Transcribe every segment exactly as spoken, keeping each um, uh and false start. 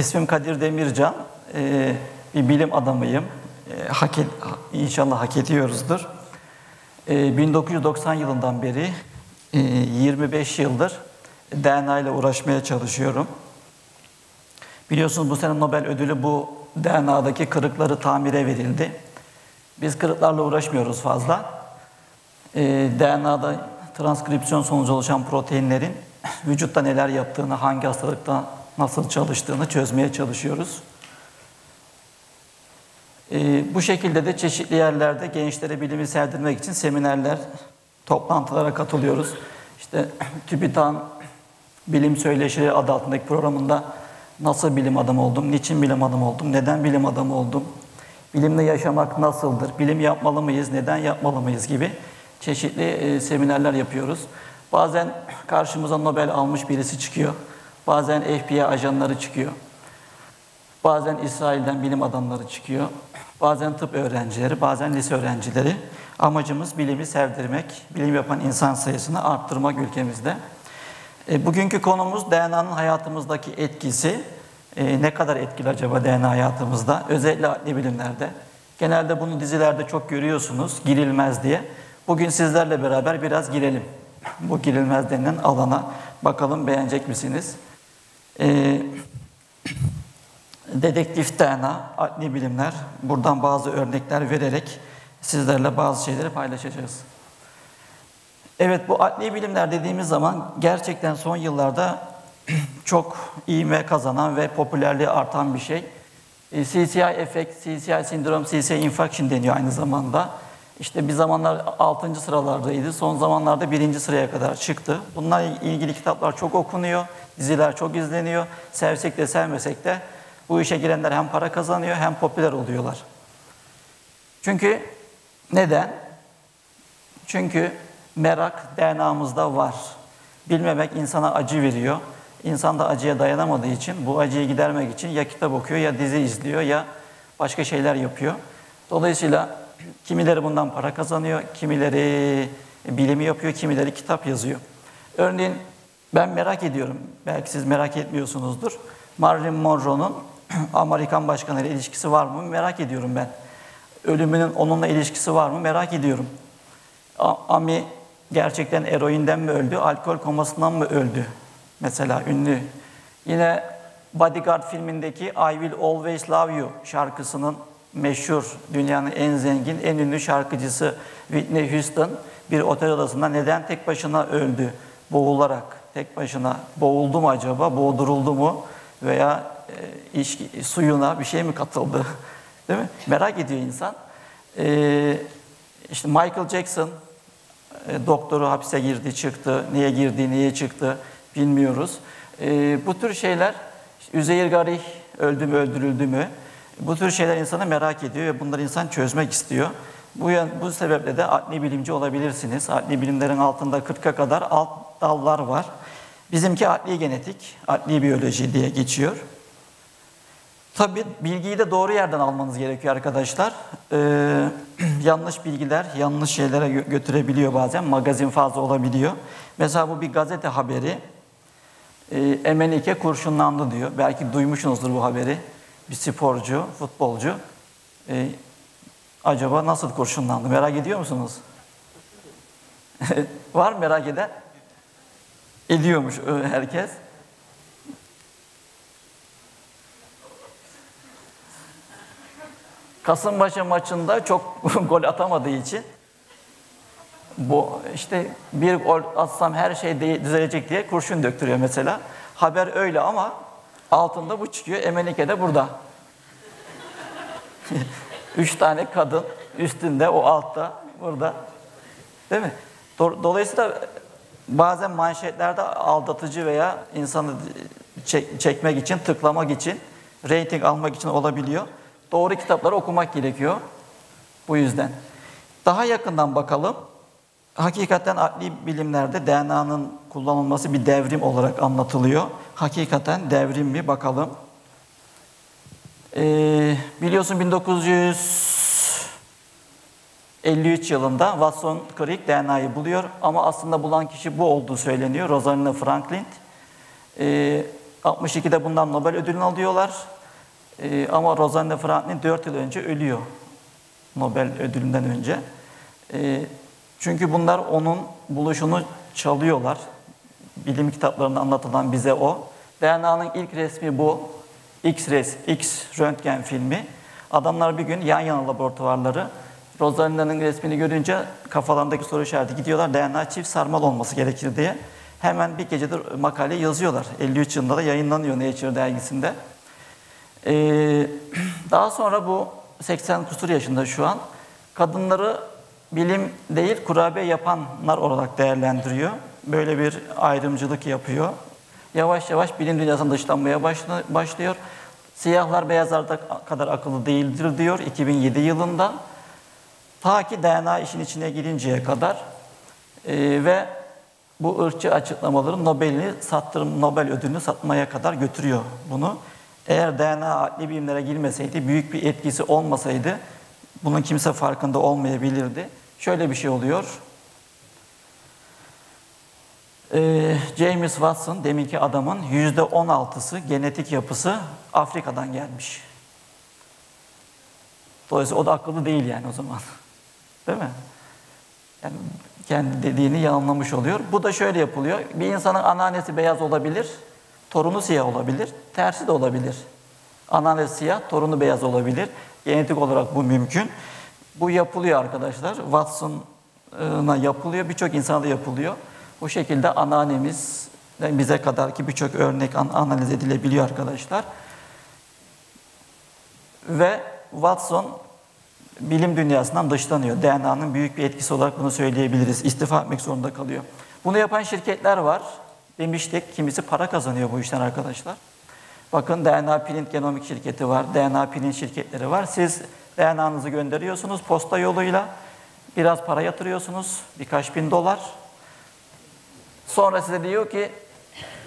İsmim Kadir Demircan. Ee, bir bilim adamıyım. Ee, hak et, inşallah hak ediyoruzdur. Ee, bin dokuz yüz doksan yılından beri e, yirmi beş yıldır D N A ile uğraşmaya çalışıyorum. Biliyorsunuz bu sene Nobel ödülü bu D N A'daki kırıkları tamire verildi. Biz kırıklarla uğraşmıyoruz fazla. Ee, D N A'da transkripsiyon sonucu oluşan proteinlerin vücutta neler yaptığını, hangi hastalıkta nasıl çalıştığını çözmeye çalışıyoruz. Ee, bu şekilde de çeşitli yerlerde gençlere bilimi sevdirmek için seminerler, toplantılara katılıyoruz. İşte TÜBİTAK'ın bilim söyleşileri adı altındaki programında nasıl bilim adamı oldum, niçin bilim adamı oldum, neden bilim adamı oldum, bilimle yaşamak nasıldır, bilim yapmalı mıyız, neden yapmalı mıyız gibi çeşitli e, seminerler yapıyoruz. Bazen karşımıza Nobel almış birisi çıkıyor, bazen F B I ajanları çıkıyor, bazen İsrail'den bilim adamları çıkıyor, bazen tıp öğrencileri, bazen lise öğrencileri. Amacımız bilimi sevdirmek, bilim yapan insan sayısını arttırmak ülkemizde. E, bugünkü konumuz D N A'nın hayatımızdaki etkisi. E, ne kadar etkili acaba D N A hayatımızda? Özellikle adli bilimlerde. Genelde bunu dizilerde çok görüyorsunuz, girilmez diye. Bugün sizlerle beraber biraz girelim. Bu girilmez denilen alana bakalım beğenecek misiniz? E, Dedektif D N A, adli bilimler. Buradan bazı örnekler vererek sizlerle bazı şeyleri paylaşacağız. Evet, bu adli bilimler dediğimiz zaman gerçekten son yıllarda çok ivme kazanan ve popülerliği artan bir şey. C C I efekt, C C I sindrom, C C I infarction deniyor aynı zamanda. İşte bir zamanlar altıncı sıralardaydı, son zamanlarda birinci sıraya kadar çıktı. Bununla ilgili kitaplar çok okunuyor, diziler çok izleniyor. Sevsek de sevmesek de bu işe girenler hem para kazanıyor hem popüler oluyorlar. Çünkü neden? Çünkü merak D N A'mızda var. Bilmemek insana acı veriyor. İnsan da acıya dayanamadığı için, bu acıyı gidermek için ya kitap okuyor, ya dizi izliyor, ya başka şeyler yapıyor. Dolayısıyla kimileri bundan para kazanıyor, kimileri bilimi yapıyor, kimileri kitap yazıyor. Örneğin ben merak ediyorum, belki siz merak etmiyorsunuzdur. Marilyn Monroe'nun Amerikan başkanı ile ilişkisi var mı merak ediyorum ben. Ölümünün onunla ilişkisi var mı merak ediyorum. Ami gerçekten eroinden mi öldü, alkol komasından mı öldü? Mesela ünlü. Yine Bodyguard filmindeki I Will Always Love You şarkısının meşhur, dünyanın en zengin, en ünlü şarkıcısı Whitney Houston bir otel odasında neden tek başına öldü? Boğularak, tek başına. Boğuldu mu acaba, boğduruldu mu? Veya e, içki, suyuna bir şey mi katıldı? Değil mi? Merak ediyor insan. E, işte Michael Jackson, e, doktoru hapse girdi, çıktı. Niye girdi, niye çıktı bilmiyoruz. E, bu tür şeyler, işte Üzeyir Garih öldü mü, öldürüldü mü? Bu tür şeyler insanı merak ediyor ve bunları insan çözmek istiyor. Bu, bu sebeple de adli bilimci olabilirsiniz. Adli bilimlerin altında kırka kadar alt dallar var. Bizimki adli genetik, adli biyoloji diye geçiyor. Tabii bilgiyi de doğru yerden almanız gerekiyor arkadaşlar. Ee, yanlış bilgiler yanlış şeylere götürebiliyor bazen. Magazin fazla olabiliyor. Mesela bu bir gazete haberi. Ee, Emenike kurşunlandı diyor. Belki duymuşsunuzdur bu haberi. Bir sporcu, futbolcu. Ee, acaba nasıl kurşunlandı? Merak ediyor musunuz? Var merak eden? Ediyormuş herkes. Kasımpaşa maçında çok gol atamadığı için bu işte bir gol atsam her şey düzelecek diye kurşun döktürüyor mesela. Haber öyle ama altında bu çıkıyor. Emenike de burada. Üç tane kadın üstünde, o altta, burada. Değil mi? Dolayısıyla bazen manşetlerde aldatıcı veya insanı çek, çekmek için, tıklamak için, reyting almak için olabiliyor. Doğru kitapları okumak gerekiyor. Bu yüzden. Daha yakından bakalım. Hakikaten adli bilimlerde D N A'nın kullanılması bir devrim olarak anlatılıyor. Hakikaten devrim mi? Bakalım. Ee, biliyorsun bin dokuz yüz elli üç yılında Watson, Crick D N A'yı buluyor ama aslında bulan kişi bu olduğu söyleniyor. Rosalind Franklin. Ee, altmış ikide bundan Nobel ödülünü alıyorlar. Ee, ama Rosalind Franklin dört yıl önce ölüyor. Nobel ödülünden önce. Ee, çünkü bunlar onun buluşunu çalıyorlar. Bilim kitaplarında anlatılan bize o. D N A'nın ilk resmi bu. X-res, X-röntgen filmi. Adamlar bir gün yan yana laboratuvarları Rosalinda'nın resmini görünce kafalarındaki soru işareti gidiyorlar. D N A çift sarmal olması gerekir diye. Hemen bir gecede makale yazıyorlar. elli üç yılında da yayınlanıyor Nature dergisinde. Ee, daha sonra bu seksen kusur yaşında şu an kadınları bilim değil kurabiye yapanlar olarak değerlendiriyor. Böyle bir ayrımcılık yapıyor. Yavaş yavaş bilim dünyasının dışlanmaya başlıyor. Siyahlar beyazlarda kadar akıllı değildir diyor iki bin yedi yılında. Ta ki D N A işin içine girinceye kadar ee, ve bu ırkçı açıklamaların Nobel'ini sattırım, Nobel ödülünü satmaya kadar götürüyor bunu. Eğer D N A adli bilimlere girmeseydi, büyük bir etkisi olmasaydı, bunun kimse farkında olmayabilirdi. Şöyle bir şey oluyor. Ee, James Watson, deminki adamın yüzde on altısı genetik yapısı Afrika'dan gelmiş. Dolayısıyla o da akıllı değil yani o zaman. Değil mi? Yani kendi dediğini yanılmış oluyor. Bu da şöyle yapılıyor. Bir insanın anneannesi beyaz olabilir, torunu siyah olabilir, tersi de olabilir. Anneannesi siyah, torunu beyaz olabilir. Genetik olarak bu mümkün. Bu yapılıyor arkadaşlar. Watson'a yapılıyor, birçok insana da yapılıyor. Bu şekilde anneannemiz, yani bize kadarki birçok örnek analiz edilebiliyor arkadaşlar. Ve Watson bilim dünyasından dışlanıyor. D N A'nın büyük bir etkisi olarak bunu söyleyebiliriz. İstifa etmek zorunda kalıyor. Bunu yapan şirketler var. Demiştik, kimisi para kazanıyor bu işten arkadaşlar. Bakın D N A Print Genomics şirketi var, D N A Print şirketleri var. Siz D N A'nızı gönderiyorsunuz posta yoluyla. Biraz para yatırıyorsunuz, birkaç bin dolar. Sonra size diyor ki,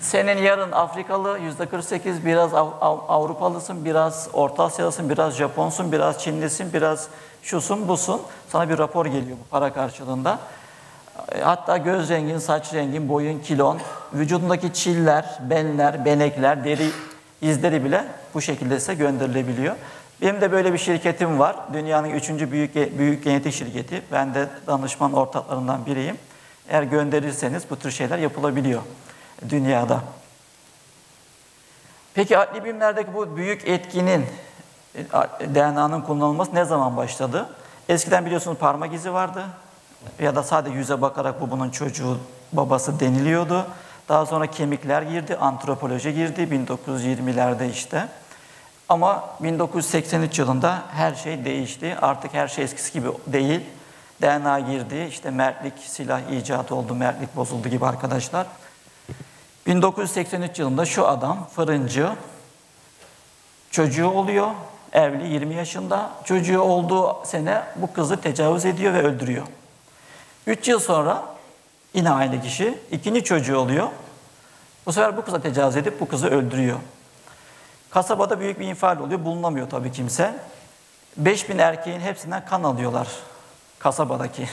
senin yarın Afrikalı yüzde kırk sekiz, biraz Av Avrupalısın, biraz Orta Asyalısın, biraz Japonsun, biraz Çinlisin, biraz şusun, busun. Sana bir rapor geliyor bu para karşılığında. Hatta göz rengin, saç rengin, boyun, kilon, vücudundaki çiller, benler, benekler, deri izleri bile bu şekilde size gönderilebiliyor. Benim de böyle bir şirketim var. Dünyanın üçüncü büyük, büyük genetik şirketi. Ben de danışman ortaklarından biriyim. Eğer gönderirseniz bu tür şeyler yapılabiliyor dünyada. Peki adli bilimlerdeki bu büyük etkinin, D N A'nın kullanılması ne zaman başladı? Eskiden biliyorsunuz parmak izi vardı. Ya da sadece yüze bakarak bu bunun çocuğu, babası deniliyordu. Daha sonra kemikler girdi, antropoloji girdi bin dokuz yüz yirmilerde işte. Ama bin dokuz yüz seksen üç yılında her şey değişti. Artık her şey eskisi gibi değil. D N A girdi, işte mertlik, silah icat oldu, mertlik bozuldu gibi arkadaşlar. bin dokuz yüz seksen üç yılında şu adam, fırıncı, çocuğu oluyor, evli, yirmi yaşında. Çocuğu olduğu sene bu kızı tecavüz ediyor ve öldürüyor. Üç yıl sonra yine aynı kişi, ikinci çocuğu oluyor. Bu sefer bu kıza tecavüz edip bu kızı öldürüyor. Kasabada büyük bir infial oluyor, bulunamıyor tabii kimse. beş bin erkeğin hepsinden kan alıyorlar kasabadaki.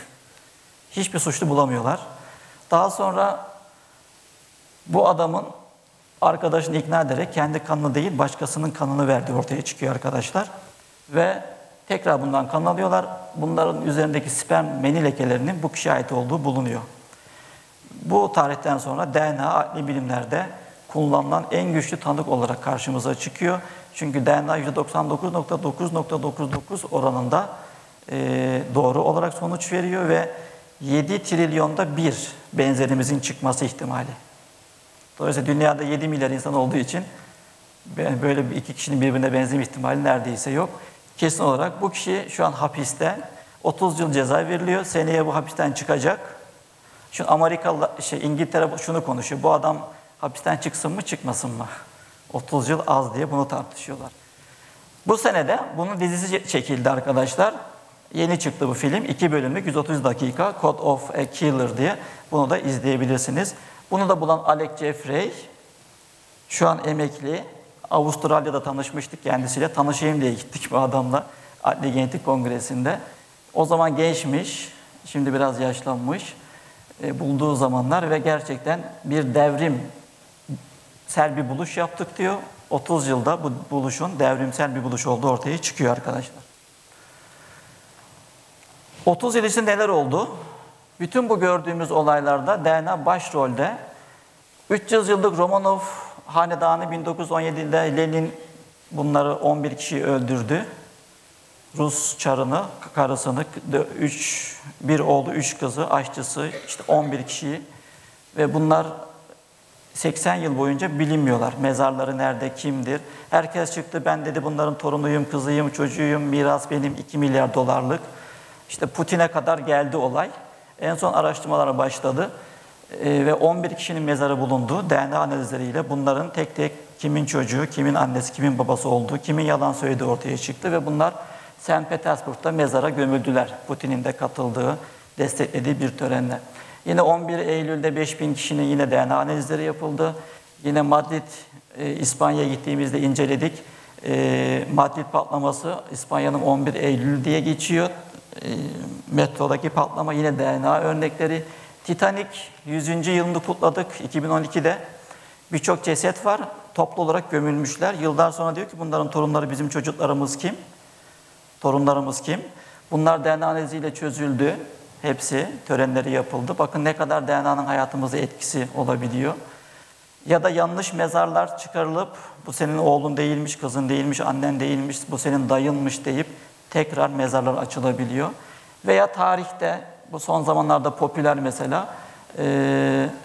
Hiçbir suçlu bulamıyorlar. Daha sonra bu adamın arkadaşını ikna ederek kendi kanını değil başkasının kanını verdiği ortaya çıkıyor arkadaşlar. Ve tekrar bundan kan alıyorlar. Bunların üzerindeki sperm meni lekelerinin bu kişiye ait olduğu bulunuyor. Bu tarihten sonra D N A adli bilimlerde kullanılan en güçlü tanık olarak karşımıza çıkıyor. Çünkü D N A yüzde doksan dokuz nokta dokuz nokta doksan dokuz oranında e, doğru olarak sonuç veriyor ve yedi trilyonda bir benzerimizin çıkması ihtimali. Dolayısıyla dünyada yedi milyar insan olduğu için böyle iki kişinin birbirine benzeme ihtimali neredeyse yok. Kesin olarak bu kişi şu an hapiste, otuz yıl ceza veriliyor, seneye bu hapisten çıkacak. Şu Amerika, şey, İngiltere şunu konuşuyor, bu adam hapisten çıksın mı çıkmasın mı? otuz yıl az diye bunu tartışıyorlar. Bu senede bunun dizisi çekildi arkadaşlar. Yeni çıktı bu film, iki bölümlük yüz otuz dakika, Code of a Killer diye, bunu da izleyebilirsiniz. Bunu da bulan Alec Jeffrey, şu an emekli. Avustralya'da tanışmıştık kendisiyle. Tanışayım diye gittik bu adamla Adli Genetik Kongresi'nde. O zaman gençmiş, şimdi biraz yaşlanmış. E, bulduğu zamanlar ve gerçekten bir devrim sel bir buluş yaptık diyor. otuz yılda bu buluşun devrimsel bir buluş olduğu ortaya çıkıyor arkadaşlar. otuz yıl içinde neler oldu? Bütün bu gördüğümüz olaylarda D N A başrolde. üç yüz yıllık Romanov hanedanı bin dokuz yüz on yedi'de Lenin bunları on bir kişiyi öldürdü. Rus çarını, karısını, üç, bir oğlu, üç kızı, aşçısı, işte on bir kişiyi ve bunlar seksen yıl boyunca bilinmiyorlar. Mezarları nerede, kimdir? Herkes çıktı, ben dedi bunların torunuyum, kızıyım, çocuğuyum, miras benim iki milyar dolarlık. İşte Putin'e kadar geldi olay. En son araştırmalara başladı e, ve on bir kişinin mezarı bulundu. D N A analizleriyle bunların tek tek kimin çocuğu, kimin annesi, kimin babası olduğu, kimin yalan söylediği ortaya çıktı ve bunlar Sankt Petersburg'da mezara gömüldüler. Putin'in de katıldığı, desteklediği bir törenle. Yine on bir Eylül'de beş bin kişinin yine D N A analizleri yapıldı. Yine Madrid, e, İspanya'ya gittiğimizde inceledik. E, Madrid patlaması İspanya'nın on bir Eylül diye geçiyor. E, metrodaki patlama yine D N A örnekleri. Titanic yüzüncü yılını kutladık iki bin on iki'de. Birçok ceset var. Toplu olarak gömülmüşler. Yıllar sonra diyor ki bunların torunları bizim çocuklarımız kim? Torunlarımız kim? Bunlar D N A analiziyle çözüldü. Hepsi, törenleri yapıldı. Bakın ne kadar D N A'nın hayatımıza etkisi olabiliyor. Ya da yanlış mezarlar çıkarılıp bu senin oğlun değilmiş, kızın değilmiş, annen değilmiş, bu senin dayınmış deyip tekrar mezarlar açılabiliyor. Veya tarihte, bu son zamanlarda popüler mesela,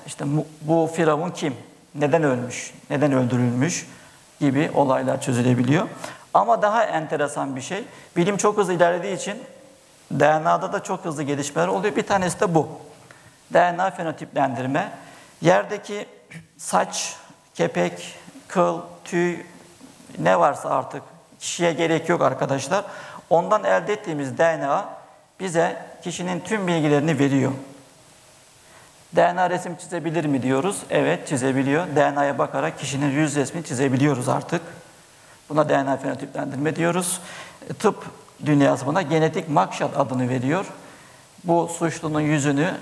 işte bu firavun kim? Neden ölmüş? Neden öldürülmüş? Gibi olaylar çözülebiliyor. Ama daha enteresan bir şey, bilim çok hızlı ilerlediği için D N A'da da çok hızlı gelişmeler oluyor. Bir tanesi de bu. D N A fenotiplendirme. Yerdeki saç, kepek, kıl, tüy ne varsa artık kişiye gerek yok arkadaşlar. Ondan elde ettiğimiz D N A bize kişinin tüm bilgilerini veriyor. D N A resim çizebilir mi diyoruz? Evet, çizebiliyor. D N A'ya bakarak kişinin yüz resmini çizebiliyoruz artık. Buna D N A fenotiplendirme diyoruz. Tıp dünyası buna genetik makşat adını veriyor. Bu suçlunun yüzünü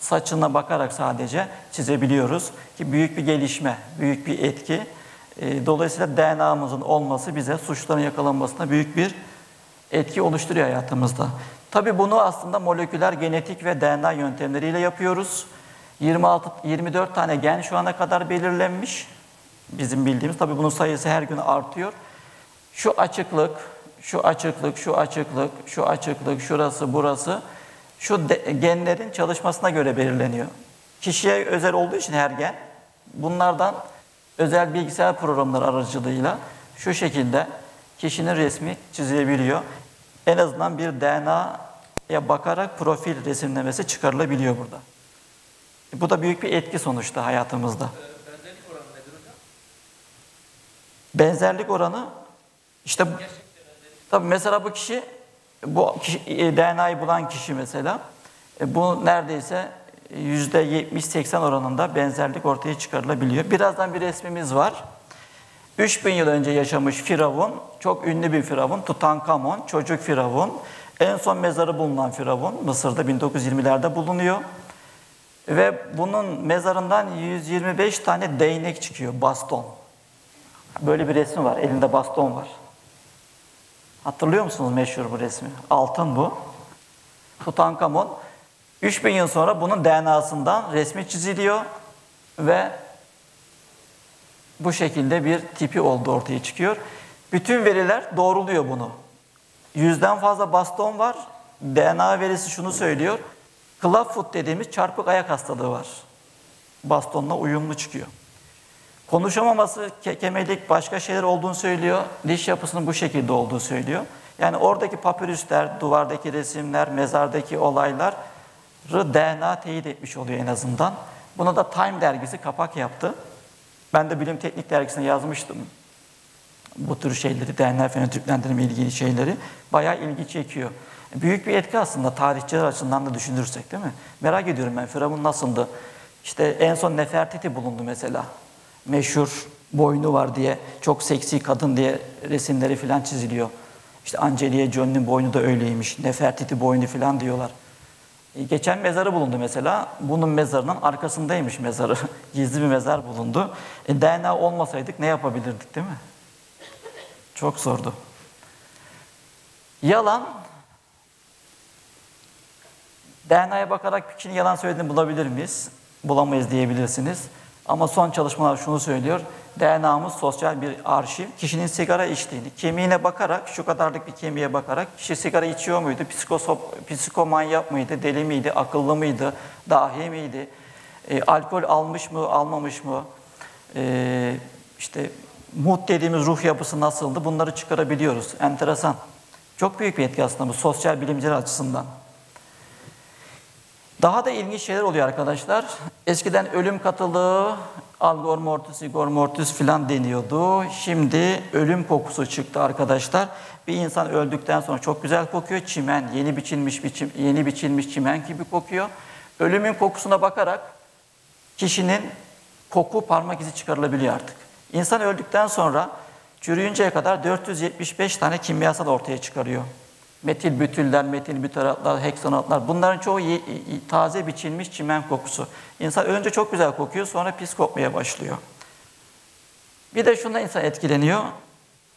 saçına bakarak sadece çizebiliyoruz ki büyük bir gelişme, büyük bir etki. Dolayısıyla D N A'mızın olması bize suçluların yakalanmasına büyük bir etki oluşturuyor hayatımızda. Tabii bunu aslında moleküler genetik ve D N A yöntemleriyle yapıyoruz. yirmi altı yirmi dört tane gen şu ana kadar belirlenmiş. Bizim bildiğimiz, tabii bunun sayısı her gün artıyor. Şu açıklık, şu açıklık, şu açıklık, şu açıklık, şurası, burası, şu de, genlerin çalışmasına göre belirleniyor. Kişiye özel olduğu için her gen, bunlardan özel bilgisayar programları aracılığıyla şu şekilde kişinin resmi çizilebiliyor. En azından bir D N A'ya bakarak profil resimlemesi çıkarılabiliyor burada. Bu da büyük bir etki sonuçta hayatımızda. Benzerlik oranı nedir hocam? Benzerlik oranı, işte... Tabii mesela bu kişi, bu D N A'yı bulan kişi mesela, bu neredeyse yüzde yetmiş seksen oranında benzerlik ortaya çıkarılabiliyor. Birazdan bir resmimiz var. üç bin yıl önce yaşamış firavun, çok ünlü bir firavun, Tutankamon, çocuk firavun. En son mezarı bulunan firavun, Mısır'da bin dokuz yüz yirmi'lerde bulunuyor. Ve bunun mezarından yüz yirmi beş tane değnek çıkıyor, baston. Böyle bir resmi var, elinde baston var. Hatırlıyor musunuz meşhur bu resmi? Altın bu. Tutankamon. üç bin yıl sonra bunun D N A'sından resmi çiziliyor ve bu şekilde bir tipi oldu ortaya çıkıyor. Bütün veriler doğruluyor bunu. Yüzden fazla baston var. D N A verisi şunu söylüyor. Clubfoot dediğimiz çarpık ayak hastalığı var. Bastonla uyumlu çıkıyor. Konuşamaması, kekemelik, başka şeyler olduğunu söylüyor. Diş yapısının bu şekilde olduğu söylüyor. Yani oradaki papirüsler, duvardaki resimler, mezardaki olayları D N A teyit etmiş oluyor en azından. Buna da Time dergisi kapak yaptı. Ben de Bilim Teknik dergisine yazmıştım bu tür şeyleri, D N A fenotiplendirme ilgili şeyleri. Bayağı ilgi çekiyor. Büyük bir etki aslında tarihçiler açısından da düşünürsek, değil mi? Merak ediyorum ben, firavun nasıldı? İşte en son Nefertiti bulundu mesela. Meşhur boynu var diye, çok seksi kadın diye resimleri falan çiziliyor. İşte Angelina Jolie'nin boynu da öyleymiş, Nefertiti boynu falan diyorlar. Geçen mezarı bulundu mesela. Bunun mezarının arkasındaymış mezarı. Gizli bir mezar bulundu. E, D N A olmasaydık ne yapabilirdik, değil mi? Çok zordu. Yalan. D N A'ya bakarak kişinin yalan söylediğini bulabilir miyiz? Bulamayız diyebilirsiniz. Ama son çalışmalar şunu söylüyor. D N A'mız sosyal bir arşiv. Kişinin sigara içtiğini, kemiğine bakarak, şu kadarlık bir kemiğe bakarak, kişi sigara içiyor muydu, psikomanyak mıydı, deli miydi, akıllı mıydı, dahi miydi, e, alkol almış mı, almamış mı, e, işte mood dediğimiz ruh yapısı nasıldı, bunları çıkarabiliyoruz. Enteresan. Çok büyük bir etki aslında bu sosyal bilimciler açısından. Daha da ilginç şeyler oluyor arkadaşlar. Eskiden ölüm katılığı, algor mortis, igor mortis filan deniyordu. Şimdi ölüm kokusu çıktı arkadaşlar. Bir insan öldükten sonra çok güzel kokuyor. Çimen, yeni biçilmiş biçim, yeni biçilmiş çimen gibi kokuyor. Ölümün kokusuna bakarak kişinin koku parmak izi çıkarılabiliyor artık. İnsan öldükten sonra çürüyünceye kadar dört yüz yetmiş beş tane kimyasal ortaya çıkarıyor. Metil bütüller, metil bütaratlar, heksanatlar, bunların çoğu taze biçilmiş çimen kokusu. İnsan önce çok güzel kokuyor, sonra pis kokmaya başlıyor. Bir de şundan insan etkileniyor.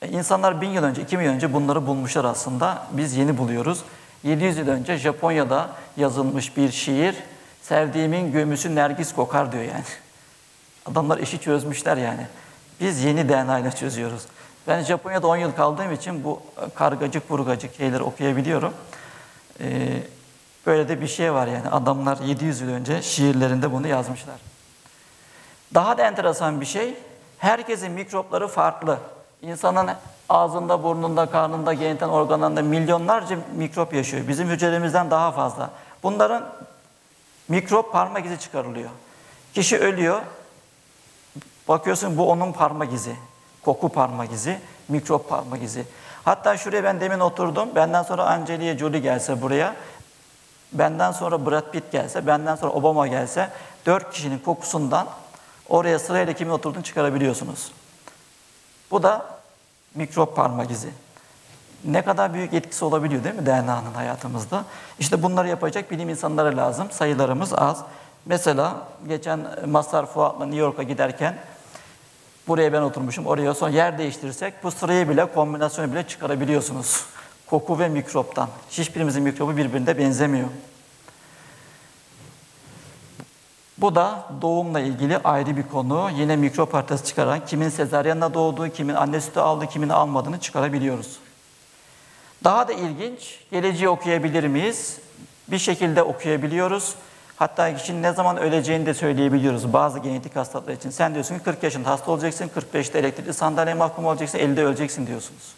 E, insanlar bin yıl önce, iki milyon önce bunları bulmuşlar aslında. Biz yeni buluyoruz. yedi yüz yıl önce Japonya'da yazılmış bir şiir, sevdiğimin gömüsü nergis kokar diyor yani. Adamlar işi çözmüşler yani. Biz yeni D N A ile çözüyoruz. Ben Japonya'da on yıl kaldığım için bu kargacık, burgacık şeyleri okuyabiliyorum. Ee, böyle de bir şey var yani. Adamlar yedi yüz yıl önce şiirlerinde bunu yazmışlar. Daha da enteresan bir şey, herkesin mikropları farklı. İnsanın ağzında, burnunda, karnında, genital organlarında milyonlarca mikrop yaşıyor. Bizim hücrelerimizden daha fazla. Bunların mikrop parmak izi çıkarılıyor. Kişi ölüyor, bakıyorsun bu onun parmak izi. Koku parmak izi, mikrop parmak izi. Hatta şuraya ben demin oturdum. Benden sonra Angelina Jolie gelse buraya, benden sonra Brad Pitt gelse, benden sonra Obama gelse, dört kişinin kokusundan oraya sırayla kimin oturduğunu çıkarabiliyorsunuz. Bu da mikrop parmak izi. Ne kadar büyük etkisi olabiliyor değil mi D N A'nın hayatımızda? İşte bunları yapacak bilim insanları lazım. Sayılarımız az. Mesela geçen Mazhar Fuat'la New York'a giderken buraya ben oturmuşum, oraya sonra yer değiştirirsek bu sırayı bile, kombinasyonu bile çıkarabiliyorsunuz. Koku ve mikroptan. Hiçbirimizin mikrobu birbirine benzemiyor. Bu da doğumla ilgili ayrı bir konu. Yine mikrop haritası çıkaran, kimin sezaryenle doğduğu, kimin anne sütü aldı, kimin almadığını çıkarabiliyoruz. Daha da ilginç, geleceği okuyabilir miyiz? Bir şekilde okuyabiliyoruz. Hatta kişinin ne zaman öleceğini de söyleyebiliyoruz bazı genetik hastalıklar için. Sen diyorsun ki kırk yaşında hasta olacaksın, kırk beşte elektrikli sandalyeye mahkum olacaksın, ellide öleceksin diyorsunuz.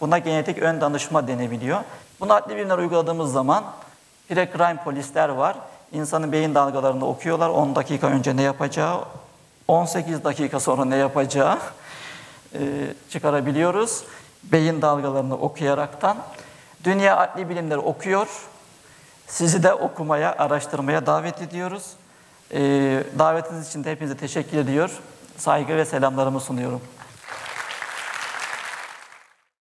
Buna genetik ön danışma denebiliyor. Bunu adli bilimler uyguladığımız zaman precrime polisler var. İnsanın beyin dalgalarını okuyorlar. on dakika önce ne yapacağı, on sekiz dakika sonra ne yapacağı çıkarabiliyoruz. Beyin dalgalarını okuyaraktan. Dünya adli bilimleri okuyor. Sizi de okumaya, araştırmaya davet ediyoruz. Ee, davetiniz için de hepinize teşekkür ediyor. Saygı ve selamlarımı sunuyorum.